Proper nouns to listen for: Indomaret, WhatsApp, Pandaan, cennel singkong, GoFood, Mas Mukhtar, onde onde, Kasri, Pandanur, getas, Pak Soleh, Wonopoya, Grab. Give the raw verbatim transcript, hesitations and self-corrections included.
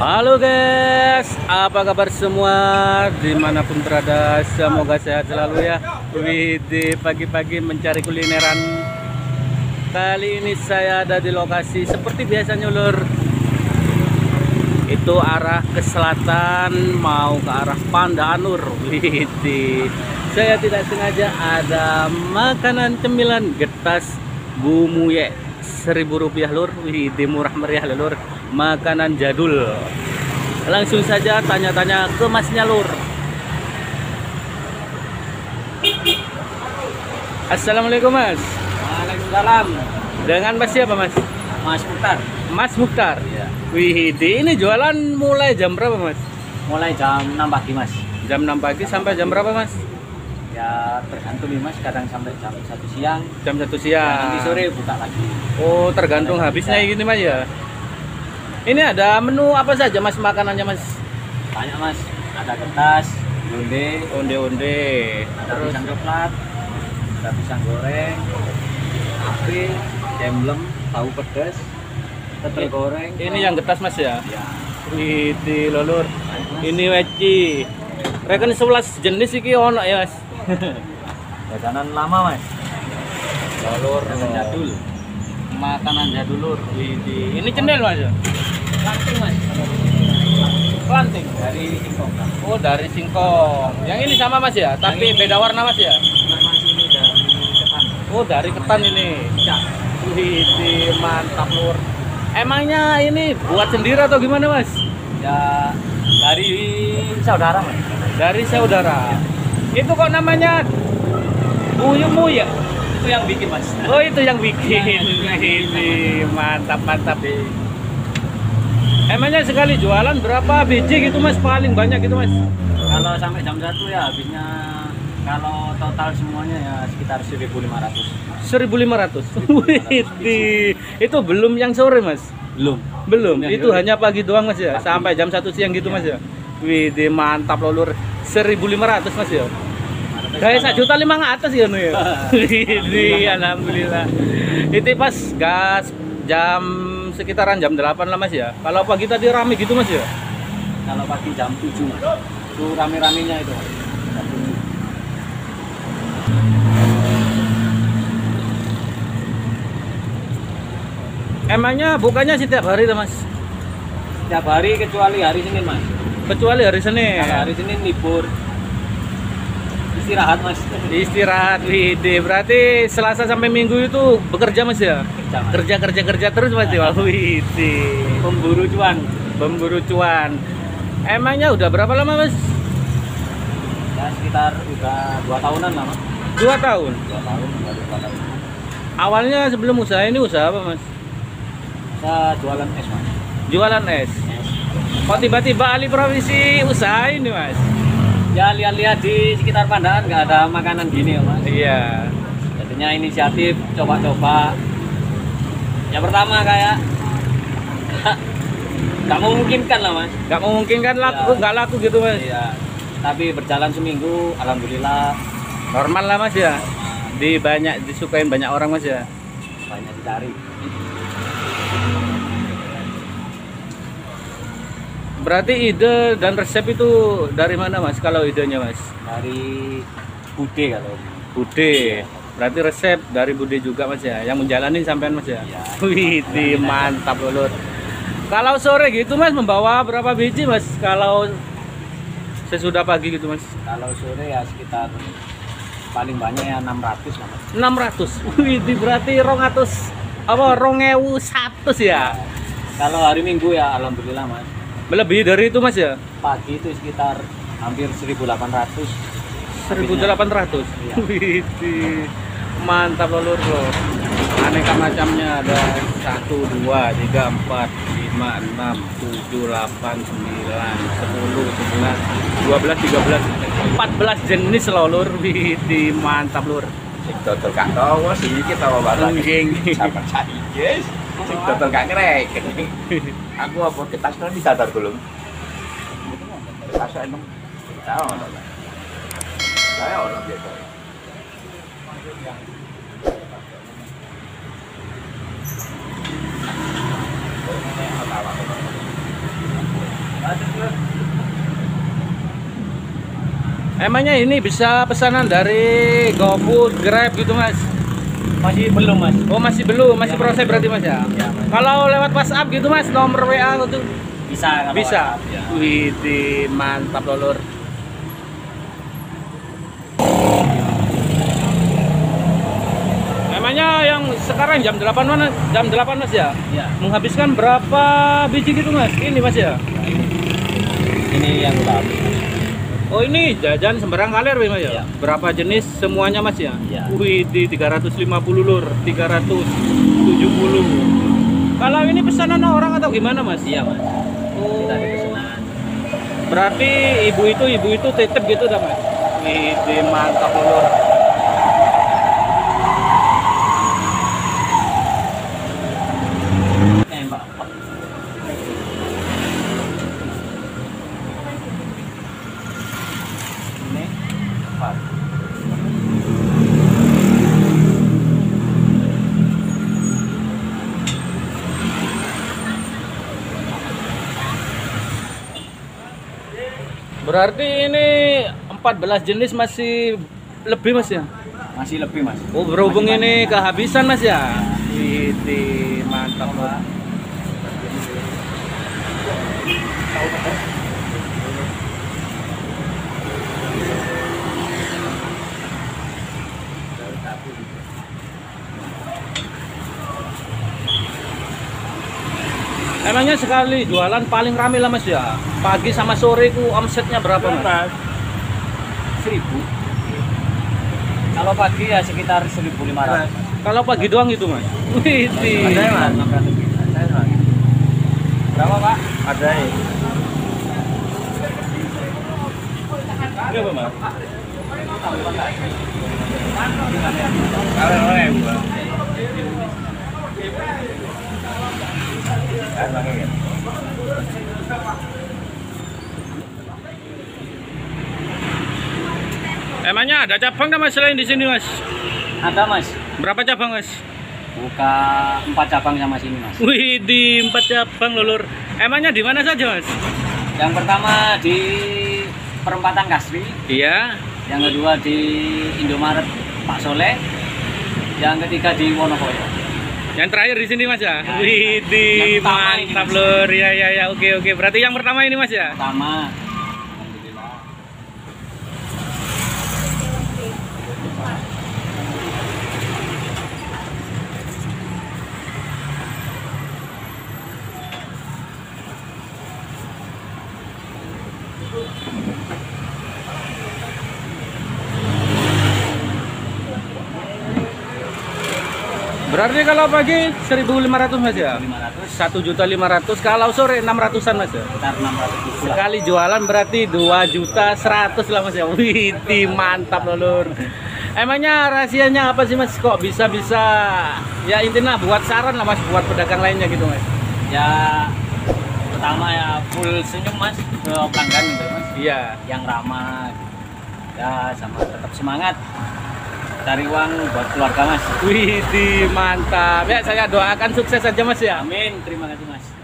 Halo guys, apa kabar semua dimanapun berada, semoga sehat selalu ya. Widih, pagi-pagi mencari kulineran. Kali ini saya ada di lokasi seperti biasanya lur, itu arah ke selatan mau ke arah Pandanur. Widih, saya tidak sengaja ada makanan cemilan getas bumuye seribu rupiah lur. Widih, murah meriah lur, makanan jadul. Langsung saja tanya-tanya ke masnya lur. Assalamualaikum mas. Waalaikumsalam. Dengan mas siapa mas? Mas Mukhtar. Mas Mukhtar ya. Wih, ini jualan mulai jam berapa mas? Mulai jam enam pagi mas. Jam enam pagi sampai jam berapa mas? Ya tergantung mas, kadang sampai jam satu siang. Jam satu siang ya, nanti sore buka lagi. Oh tergantung sampai habisnya ya. Gini mas ya. Ini ada menu apa saja mas, makanannya mas? Banyak mas, ada kertas, onde, onde-onde, ada pisang coklat, ada pisang goreng, api, cemblem, tahu pedas, tetel goreng. Ini yang kertas mas ya? Iya. Wih, lolor. Ini weci. Rekan sebelas jenis iki ono ya mas. Jajanan lama mas. Lolor. Jajanan jadul. Makanan jadul lur. Ini cendel mas ya? Lanting mas. Lanting dari singkong. Oh dari singkong. Yang ini sama mas ya, tapi beda warna mas ya. Ini dari ketan. Oh dari ketan ini. Wih, mantap lur. Emangnya ini buat sendiri atau gimana mas? Ya dari saudara mas. Dari saudara. Itu kok namanya buyumu ya? Itu yang bikin mas. Oh itu yang bikin. Ini mantap mantap. Emangnya sekali jualan berapa biji gitu mas, paling banyak gitu mas? Kalau sampai jam satu ya habisnya, kalau total semuanya ya sekitar seribu lima ratus. seribu lima ratus. Itu belum yang sore mas? Belum. Belum. Yang itu hanya pagi doang mas ya, pagi. Sampai jam satu siang gitu ya. Mas ya. Wih, mantap lolur. seribu lima ratus mas ya. Guys, satu juta lima ke atas ya nih. Wih, alhamdulillah. Itu pas gas jam sekitaran jam delapan lah mas ya. Kalau pagi tadi rame gitu mas ya? Kalau pagi jam tujuh mas. Itu rame-ramenya itu. Emangnya bukanya setiap hari tuh mas? Setiap hari kecuali hari Senin mas. Kecuali hari Senin. Kalau hari Senin libur. Istirahat mas. Istirahat. Widih, berarti Selasa sampai Minggu itu bekerja mas ya? Kerja mas. Kerja kerja kerja terus mas ya. Widih. Pemburu cuan. Pemburu cuan. Emangnya udah berapa lama mas? Ya sekitar udah dua tahunan lah mas. Dua tahun. Dua tahun. Dua, dua tahun. Awalnya sebelum usaha ini usaha apa mas? Usaha jualan es mas. Jualan es. Kok oh, tiba-tiba alih profesi usaha ini mas? Ya lihat-lihat di sekitar Pandaan nggak ada makanan gini ya mas. Iya. Jadinya inisiatif coba-coba. Yang pertama kayak nggak memungkinkan lah mas. Nggak memungkinkan laku, nggak ya. Laku gitu mas. Iya. Tapi berjalan seminggu, alhamdulillah. Normal lah mas ya. Di banyak disukain banyak orang mas ya. Banyak dicari. Berarti ide dan resep itu dari mana mas? Kalau idenya mas? Dari Bude kalau. Bude. Berarti resep dari Bude juga mas ya? Yang menjalani sampean mas ya? Ya. Wih, mantap lur. Kalau sore gitu mas membawa berapa biji mas? Kalau sesudah pagi gitu mas? Kalau sore ya sekitar paling banyak ya enam ratus mas. enam ratus. Wih, berarti rongatus apa rongewu satu ya? Ya. Kalau hari Minggu ya alhamdulillah mas. Lebih dari itu mas ya? Pagi itu sekitar hampir seribu delapan ratus. seribu delapan ratus. Iya. Wih, mantap lolor lo. Aneka macamnya ada satu, dua, tiga, empat, lima, enam, tujuh, delapan, sembilan, sepuluh, sebelas, dua belas, tiga belas, empat belas jenis lolor. Wih, mantap lur. Sik dodol gak tahu sedikit tahu barang. Sabar saiki. Sik dodol gak ngrek. Aku apa ketasnya bisa tar belum? Ketasnya emang tahu. Saya orang biasa. Yang Emangnya ini bisa pesanan dari GoFood, Grab gitu, Mas? Masih belum, Mas. Oh, masih belum, masih ya, proses berarti, Mas ya? Ya, Mas. Kalau lewat WhatsApp gitu, Mas, nomor W A gitu? Bisa, kalau bisa. WhatsApp, ya. Wih, mantap, lolor. Emangnya yang sekarang jam delapan mana? jam delapan, Mas ya? Ya. Menghabiskan berapa biji gitu, Mas? Ini, Mas ya? Ya ini. Ini yang udah habis. Oh, ini jajan sembarang kaler, Mas ya? Ya. Berapa jenis semuanya, Mas ya? Ya. Wih, di tiga ratus lima puluh lur, tiga ratus tujuh puluh. Kalau ini pesanan orang atau gimana, Mas? Iya, Mas. Oh. Kita ada pesanan. Berarti ibu itu ibu itu tetep gitu dah, Mas. Wih, mantap lur. Berarti ini empat belas jenis masih lebih, Mas ya? Masih lebih, Mas. Oh, berhubung masih ini banyak. Kehabisan, Mas ya? Wih, mantap, Mas. Emangnya sekali jualan paling rame lah, Mas ya? Pagi sama sore itu omsetnya berapa, Mas? seribu. Kalau pagi ya sekitar seribu lima ratus. Kalau pagi doang gitu, Mas? Wih, Mas. Berapa, Pak? Ada ya. Berapa, Mas? Emangnya ada cabang nggak, Mas, selain di sini, Mas? Ada, Mas. Berapa cabang, Mas? Buka empat cabang sama sini, Mas. Wih, di empat cabang lulur. Emangnya di mana saja, Mas? Yang pertama di perempatan Kasri. Iya. Yang kedua di Indomaret Pak Soleh. Yang ketiga di Wonopoya. Yang terakhir di sini, Mas ya? Ya, wih, di mantap lur. Ya ya ya, oke oke. Berarti yang pertama ini, Mas ya? Pertama. Berarti kalau pagi seribu lima ratus, Mas ya? satu juta lima ratus. Kalau sore enam ratusan, Mas ya? Sekitar enam ratus. Sekali jualan berarti dua juta seratus lah, Mas ya. Wih, mantap lur. Emangnya rahasianya apa sih, Mas? Kok bisa-bisa ya, intinya buat saran lah, Mas, buat pedagang lainnya gitu, Mas. Ya pertama ya full senyum, Mas, ke pelanggan gitu, Mas. Iya. Yang ramah. Ya sama tetap semangat. Cari uang buat keluarga, Mas. Wih, mantap. Ya, saya doakan sukses saja, Mas ya. Amin. Terima kasih, Mas.